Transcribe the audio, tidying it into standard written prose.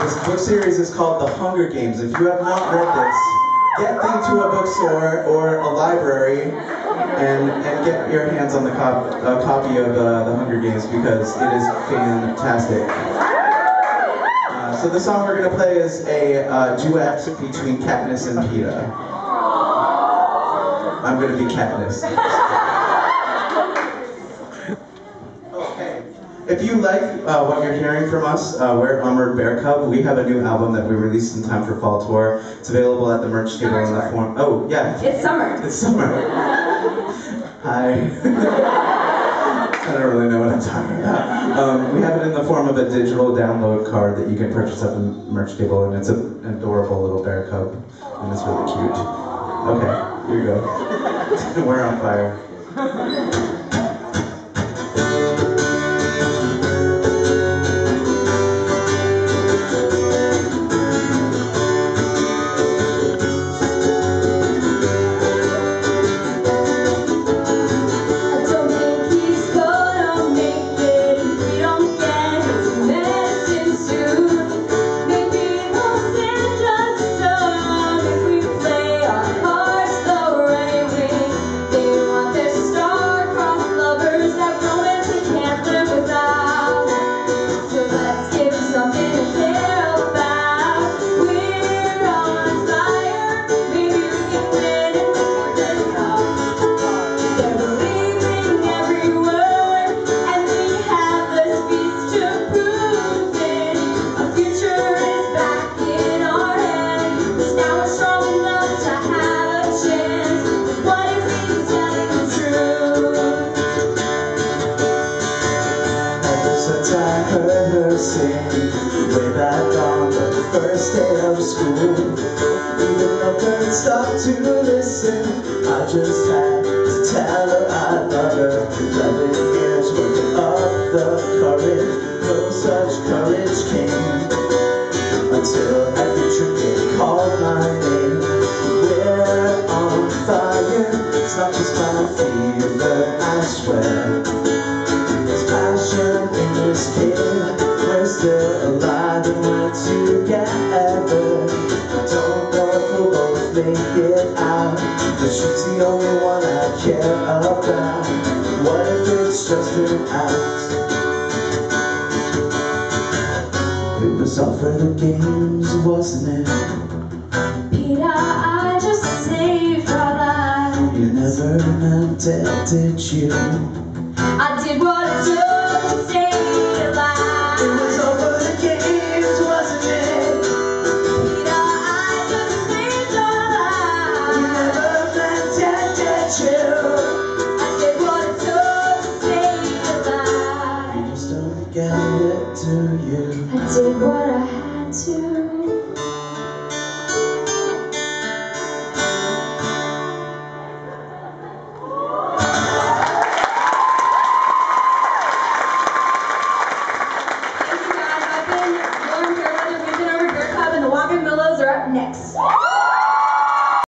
This book series is called The Hunger Games. If you have not read this, get into a bookstore or a library and get your hands on the copy of The Hunger Games, because it is fantastic. So the song we're going to play is a duet between Katniss and Peeta. I'm going to be Katniss. If you like what you're hearing from us, we're Armoured Bearcub. We have a new album that we released in time for Fall Tour. It's available at the merch table in the form. Oh, yeah. It's summer. It's summer. Hi. I don't really know what I'm talking about. We have it in the form of a digital download card that you can purchase at the merch table, and it's an adorable little bear cub, and it's really cute. Okay, here you go. We're on fire. Chill.